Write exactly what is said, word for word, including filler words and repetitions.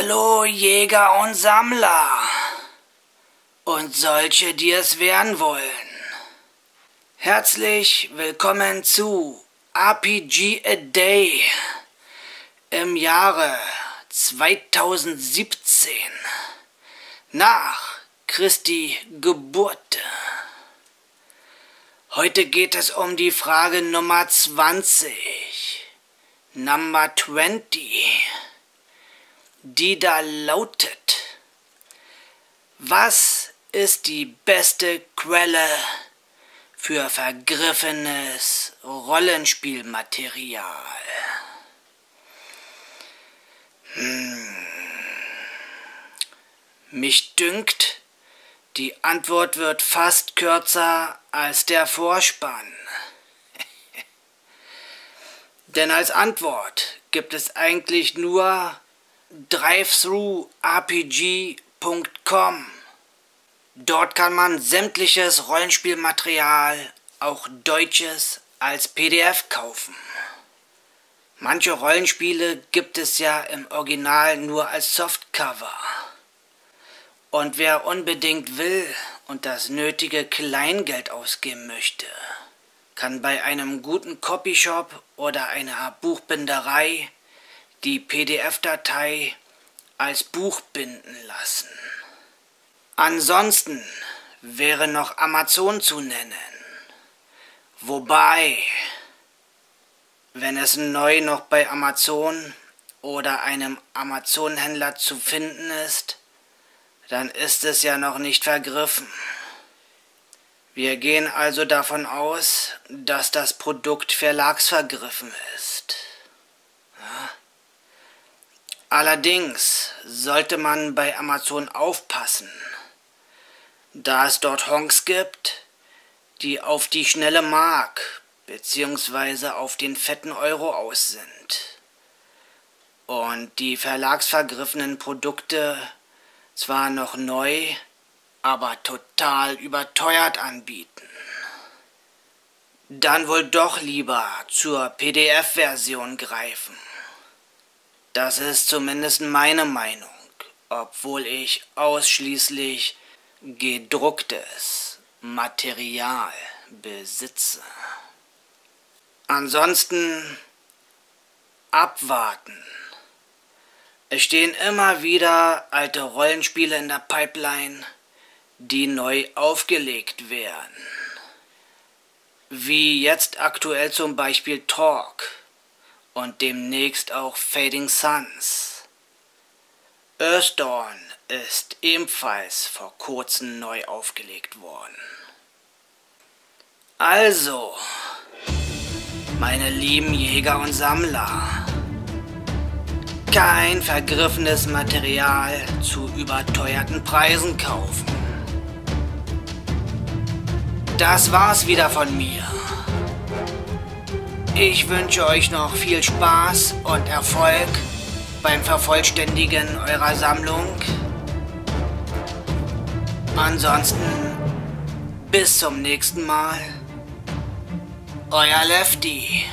Hallo Jäger und Sammler und solche, die es werden wollen. Herzlich willkommen zu R P G A Day im Jahre zweitausendsiebzehn nach Christi Geburt. Heute geht es um die Frage Nummer zwanzig. Number twenty. Die da lautet: Was ist die beste Quelle für vergriffenes Rollenspielmaterial? Hm. Mich dünkt, die Antwort wird fast kürzer als der Vorspann. Denn als Antwort gibt es eigentlich nur Drive Thru R P G Punkt com. Dort kann man sämtliches Rollenspielmaterial, auch deutsches, als P D F kaufen. Manche Rollenspiele gibt es ja im Original nur als Softcover. Und wer unbedingt will und das nötige Kleingeld ausgeben möchte, kann bei einem guten Copyshop oder einer Buchbinderei die P D F-Datei als Buch binden lassen. Ansonsten wäre noch Amazon zu nennen. Wobei, wenn es neu noch bei Amazon oder einem Amazon-Händler zu finden ist, dann ist es ja noch nicht vergriffen. Wir gehen also davon aus, dass das Produkt verlagsvergriffen ist. Ja? Allerdings sollte man bei Amazon aufpassen, da es dort Honks gibt, die auf die schnelle Mark bzw. auf den fetten Euro aus sind und die verlagsvergriffenen Produkte zwar noch neu, aber total überteuert anbieten. Dann wohl doch lieber zur P D F-Version greifen. Das ist zumindest meine Meinung, obwohl ich ausschließlich gedrucktes Material besitze. Ansonsten abwarten. Es stehen immer wieder alte Rollenspiele in der Pipeline, die neu aufgelegt werden. Wie jetzt aktuell zum Beispiel Torg. Und demnächst auch Fading Suns. Earthdawn ist ebenfalls vor kurzem neu aufgelegt worden. Also, meine lieben Jäger und Sammler, kein vergriffenes Material zu überteuerten Preisen kaufen. Das war's wieder von mir. Ich wünsche euch noch viel Spaß und Erfolg beim Vervollständigen eurer Sammlung. Ansonsten bis zum nächsten Mal. Euer Lefty.